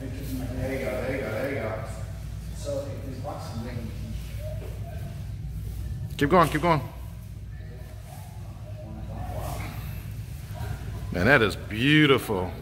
There you go. So if there's boxes, then you can... Keep going. Man, that is beautiful.